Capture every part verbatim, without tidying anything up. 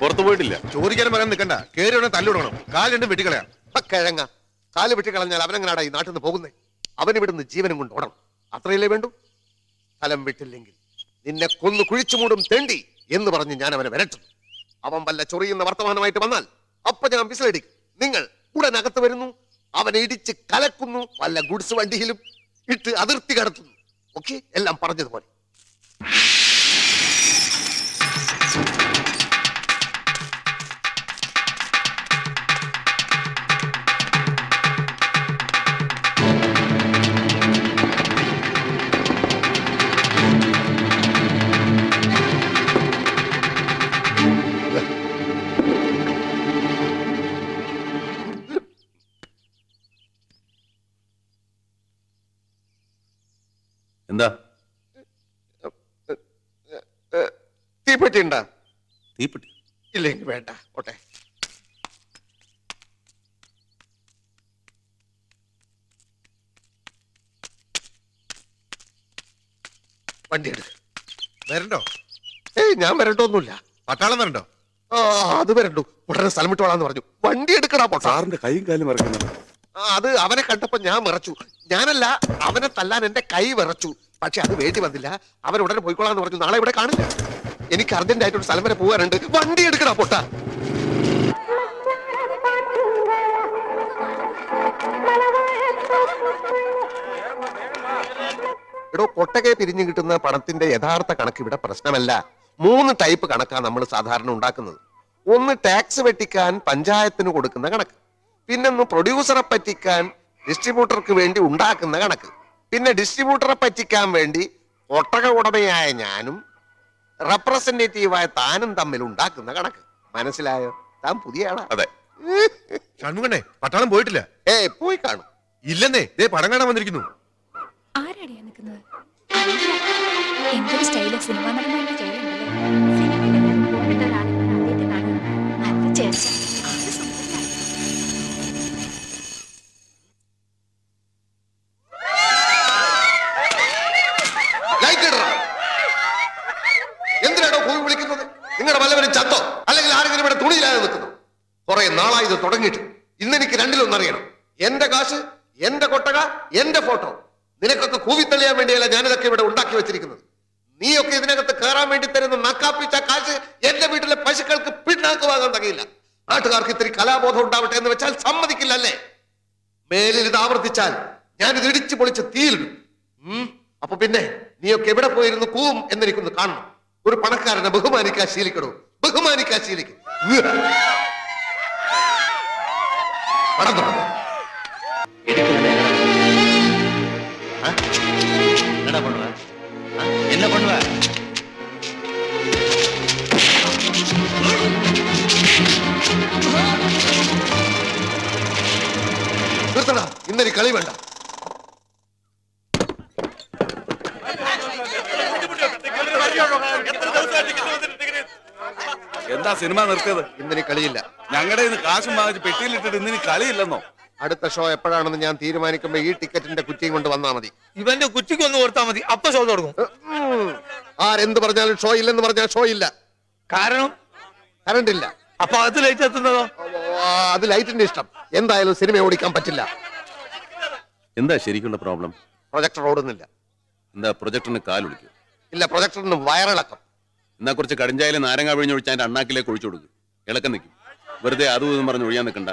പുറത്തു പോയിട്ടില്ല. ചോദിക്കാനും പറയാൻ നിൽക്കണ്ട, കേറി ഉടനെ തല്ലിടണം. കാലുണ്ട് വെട്ടിക്കളയാം. കിഴങ്ങ കാല് വെട്ടിക്കളഞ്ഞാൽ അവനെങ്ങനാടാ ഈ നാട്ടിൽ നിന്ന് പോകുന്നത്? അവനിവിടുന്ന് ജീവനും കൊണ്ട് ഓടണം. അത്രയല്ലേ വേണ്ടു. സ്ഥലം വിട്ടില്ലെങ്കിൽ നിന്നെ കൊന്നു കുഴിച്ചു മൂടും തെണ്ടി എന്ന് പറഞ്ഞ് ഞാൻ അവനെ വരട്ടും. അവൻ വല്ല ചൊറിയുന്ന വർത്തമാനമായിട്ട് വന്നാൽ അപ്പൊ ഞാൻ വിസിലടിക്കും. നിങ്ങൾ ഉടനകത്ത് വരുന്നു, അവനെ ഇടിച്ച് കലക്കുന്നു, വല്ല ഗുഡ്സ് വണ്ടിയിലും ഇട്ട് അതിർത്തി കടത്തുന്നു. ഓക്കെ, എല്ലാം പറഞ്ഞതുപോലെ. എന്താ തീപ്പെട്ടി ഉണ്ടാ? തീപ്പെട്ടി ഇല്ലെങ്കിൽ വേണ്ട. ഓട്ടെ, വണ്ടി എടുക്ക. വരണ്ടോ? ഏയ് ഞാൻ വരണ്ടോ ഒന്നുമില്ല. പട്ടാളം വരണ്ടോ? ആ അത് വരണ്ടു. ഉടനെ സ്ഥലം വിട്ടോളാന്ന് പറഞ്ഞു. വണ്ടി എടുക്കടാ. സാറിന്റെ കൈയും കാലും മറക്കുന്നത്. അത് അവനെ കണ്ടപ്പോ ഞാൻ വിറച്ചു. ഞാനല്ല, അവനെ തല്ലാൻ എന്റെ കൈ വിറച്ചു. പക്ഷെ അത് വേണ്ടി വന്നില്ല. അവൻ ഉടനെ പോയിക്കോളാന്ന് പറഞ്ഞു. നാളെ ഇവിടെ കാണില്ല. എനിക്ക് അർജന്റ് ആയിട്ടൊരു സ്ഥലം വരെ പോകാനുണ്ട്. വണ്ടി എടുക്കടാ പൊട്ടാ. എടോ, കൊട്ടകെ പിരിഞ്ഞു കിട്ടുന്ന പണത്തിന്റെ യഥാർത്ഥ കണക്ക് ഇവിടെ പ്രശ്നമല്ല. മൂന്ന് ടൈപ്പ് കണക്കാണ് നമ്മൾ സാധാരണ ഉണ്ടാക്കുന്നത്. ഒന്ന് ടാക്സ് വെട്ടിക്കാൻ പഞ്ചായത്തിന് കൊടുക്കുന്ന കണക്ക്, പിന്നൊന്ന് പ്രൊഡ്യൂസറെ പറ്റിക്കാൻ ഡിസ്ട്രിബ്യൂട്ടർക്ക് വേണ്ടി ഉണ്ടാക്കുന്ന കണക്ക്, പിന്നെ ഡിസ്ട്രിബ്യൂട്ടറെ പറ്റിക്കാൻ വേണ്ടി ഒട്ടക ഉടമയായ ഞാനും റെപ്രസെന്റേറ്റീവായ താനും തമ്മിൽ ഉണ്ടാക്കുന്ന കണക്ക്. മനസ്സിലായോ? താൻ പുതിയാണ്. അതെ ഷൺമുഖനെ, പട്ടാളം പോയിട്ടില്ല. ഏ പോയി കാണും. ഇല്ലെന്നേ, ദേ പടം കാണാൻ വന്നിരിക്കുന്നു. നിങ്ങളുടെ വല്ലവരും ചത്തോ അല്ലെങ്കിൽ ആരെങ്കിലും ഇവിടെ തുണിയില്ലാതെ നിൽക്കുന്നു. കുറെ നാളായി ഇത് തുടങ്ങിയിട്ട്. ഇന്നെനിക്ക് രണ്ടിലൊന്നറിയണം. എന്റെ കാശ്, എന്റെ കൊട്ടക, എന്റെ ഫോട്ടോ. നിനക്കൊക്കെ കൂവിത്തളിയാൻ വേണ്ടിയല്ല ഞാനിതൊക്കെ ഇവിടെ ഉണ്ടാക്കി വെച്ചിരിക്കുന്നത്. നീയൊക്കെ ഇതിനകത്ത് കയറാൻ വേണ്ടി തരുന്ന നക്കാപ്പിച്ച കാശ് എന്റെ വീട്ടിലെ പശുക്കൾക്ക് പിണ്ണാക്കുവാകാൻ തകയില്ല. നാട്ടുകാർക്ക് ഇത്തിരി കലാബോധം ഉണ്ടാവട്ടെ എന്ന് വെച്ചാൽ സമ്മതിക്കില്ലല്ലേ? മേലിൽ ഇത് ആവർത്തിച്ചാൽ ഞാനിത് ഇടിച്ചു പൊളിച്ച് തീരും. അപ്പൊ പിന്നെ നീയൊക്കെ എവിടെ പോയിരുന്നു കൂവും എന്നെനിക്കൊന്ന് കാണണം. ഒരു പണക്കാരനെ ബഹുമാനിക്കാൻ ശീലിക്കണോ? ബഹുമാനിക്കാൻ ശീലിക്കും. என்ன பண்ணுவ? നിർത്തടാ, ഇന്നൊരു കളി വേണ്ട. എന്താ സിനിമ നിർത്തിയത്? ഇന്നിനി കളിയില്ല. ഞങ്ങളുടെ ഇന്ന് കാശും വാങ്ങിച്ച് പെട്ടിയിലിട്ടിട്ട് ഇന്നിനി കളിയില്ലെന്നോ? അടുത്ത ഷോ എപ്പോഴാണെന്ന് ഞാൻ തീരുമാനിക്കുമ്പോ ഈ ടിക്കറ്റിന്റെ കുറ്റിയും കൊണ്ട് വന്നാൽ മതി. ഇവന്റെ കുറ്റിക്ക് ഒന്ന് കൊടുത്താൽ മതി, അപ്പൊ ഷോ തുടങ്ങും. ആരെന്ത് പറഞ്ഞാലും ഷോ ഇല്ലെന്ന് പറഞ്ഞാൽ ഷോ ഇല്ല. കാരണം കറണ്ട് ഇല്ല. അപ്പൊ അത് ലൈറ്റ് എത്തുന്നതോ? അത് ലൈറ്റിന്റെ ഇഷ്ടം. എന്തായാലും സിനിമ ഓടിക്കാൻ പറ്റില്ല. എന്താ ശരിക്കുള്ള പ്രോബ്ലം? പ്രൊജക്ടർ ഓടുന്നില്ല. എന്താ പ്രൊജക്ടറിന് കാൽ വിളിക്കും? ഇല്ല, പ്രൊജക്ടറിന് വയറിളക്കം. എന്നാ കുറച്ച് കടിഞ്ചായാലും നാരങ്ങ വിഴിഞ്ഞൊഴിച്ച് അതിന്റെ അണ്ണാക്കിലേക്ക് ഒഴിച്ചു കൊടുക്കും. ഇളക്കം നിൽക്കും. വെറുതെ അതും ഇതും പറഞ്ഞ് ഒഴിയാൻ നിൽക്കണ്ട.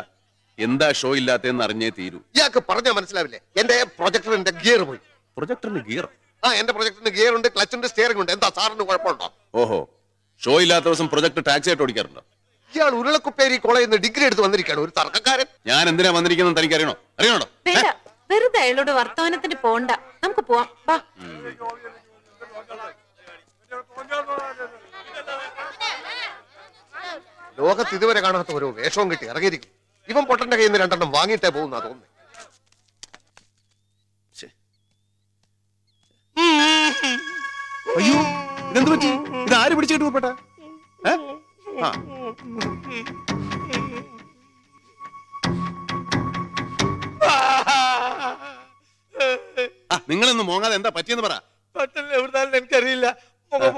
എന്താ ഷോ ഇല്ലാത്തതെന്ന് അറിഞ്ഞേ തീരൂ. ഇയാൾക്ക് പറഞ്ഞാൽ മനസ്സിലാവില്ലേ? എന്റെ പ്രൊജക്ടറിന്റെ ഗിയർ പോയി. പ്രൊജക്ടറിന് ഗിയർ? ആ, എന്റെ പ്രൊജക്ടറിന് ഗിയർ ഉണ്ട്, ക്ലച്ച് ഉണ്ട്, സ്റ്റിയറിംഗ് ഉണ്ട്. എന്താ സാറിന് കുഴപ്പമുണ്ടോ? ഓഹോ, ഷോ ഇല്ലാത്ത ദിവസം പ്രൊജക്ട് ടാക്സി ആയിട്ട് ഓടിക്കാറുണ്ടോ? ഇയാൾ ഉരുളക്കുപ്പേരി കോളേജിൽ നിന്ന് ഡിഗ്രി എടുത്ത് വന്നിരിക്കുകയാണ്, ഒരു തർക്കക്കാരൻ. ഞാൻ എന്തിനാ വന്നിരിക്കുന്നത് തനിക്ക് അറിയണോ? അറിയണോ? വെറുതെ അയാളോട് വർത്തമാനത്തിന് പോണ്ട, നമുക്ക് പോവാം. ലോകത്ത് ഇതുവരെ കാണാത്ത ഒരു വേഷവും കിട്ടി ഇറങ്ങിയിരിക്കും. ഇവൻ പൊട്ടന്റെ കയ്യിൽ നിന്ന് രണ്ടെണ്ണം വാങ്ങിയിട്ടേ പോകുന്ന തോന്നുന്നു. അയ്യോ, ഇതെന്ത് പറ്റി? ഇത് ആര് പിടിച്ചിട്ട് പോപ്പെട്ട? നിങ്ങളൊന്നും മോങ്ങാതെ എന്താ പറ്റിയെന്ന് പറ. എനിക്കറിയില്ല, I An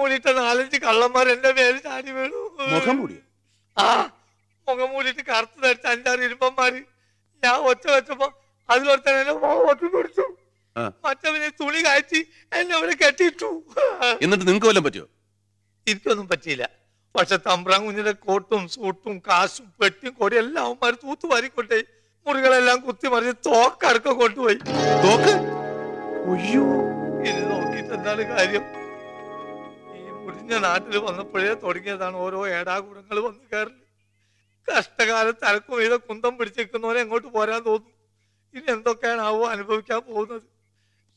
article on the prayer, Torrigas and Oro, Ada, Gurungal on the girl. Castagar, Tarko, either Kundam, Pritikano, and go to Varado. In Endokanawa and Buka, owners.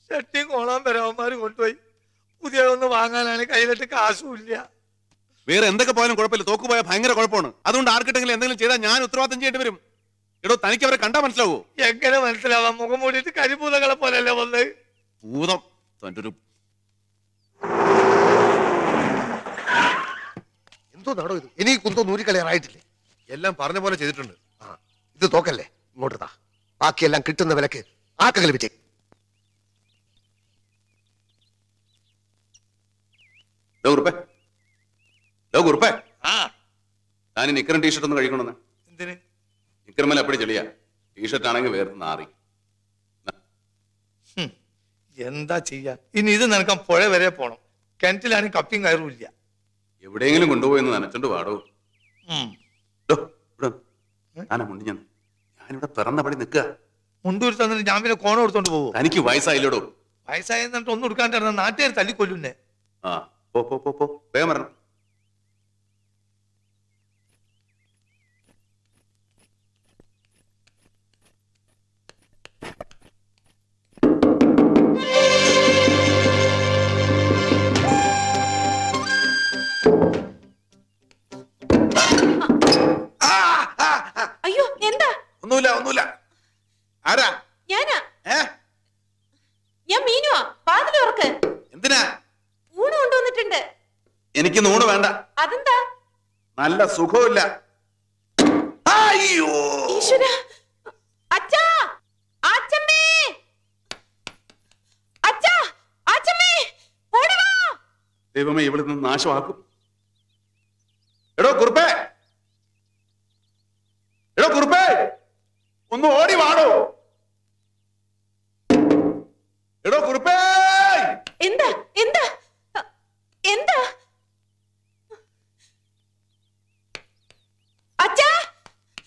Setting on a Maramari one way. Udia on the Wangan and a Kailaka Asulia. Where end the Kapoy and Corpel Toko by a hanger or corpon. I don't architect and then Chetan Yan Utroth and Jetim. You don't thank you for a condiment slow. Yakana and Slava Mokamudi, Karipuka for a level day. Wood up, Santu. Any Kundu Nurikal rightly. Elam Parnavana children. Ah, the Tokale, Motora, Akel and Kriton the Velake, Akalibitic. Dogurpe Dogurpe. Ah, and in a current issue on the Rikon. Then Incremela Prigilia. You should turn away from Nari. Hm, Yenda Chia. In either and come forever upon. Cantil and cupping Irulia. Every day, you can do in the Nathan. Hm. Look, Anna Mundian. I never turn up in the car. Mundur San Jamil corner to do. I think you wise I load. I say that on the counter and not there, Talikulune. Ah, po po po po. Pammer. Nula, Nula. Ara Yana, eh? Yamino, father worker. Dinner. Who don't do the tender? Anykin Udavanda Adanda Nala Sukola. Ayo! Acha! Acha me! Acha! Acha me! Whatever! They were able to Nashaku. Hello, Kurpe. Hello, Kurpe. No, Ori Vado. Hello, Kurpe. Inda, Inda, Inda. Acha,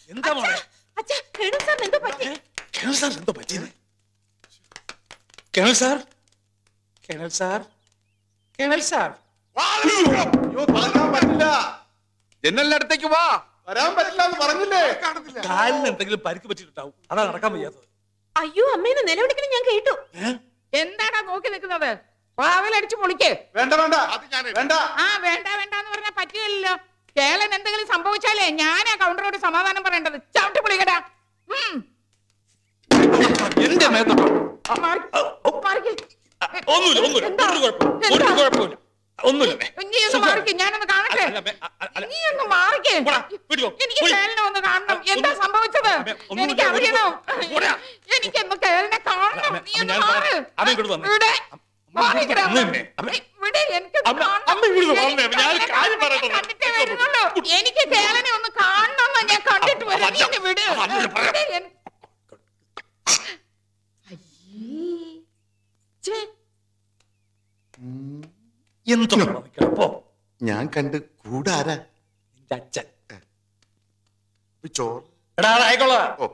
Inda, Acha, Acha, Colonel Sir, Nando Patti. Colonel Sir, Nando Patti. Colonel Sir, Colonel Sir, Colonel Sir. You can't get up. General, let take you up. I'm not going to get a I'm not going to get a I'm not going to get a I'm not going to get I'm not going to get Only the market, Yan and the garden. You market. What you on the garden? You know, some boats of them. You can't look at it. You can't look at it. You can't look at it. You can't look at it. You can't look at You can't do good at it. That's it. Which all?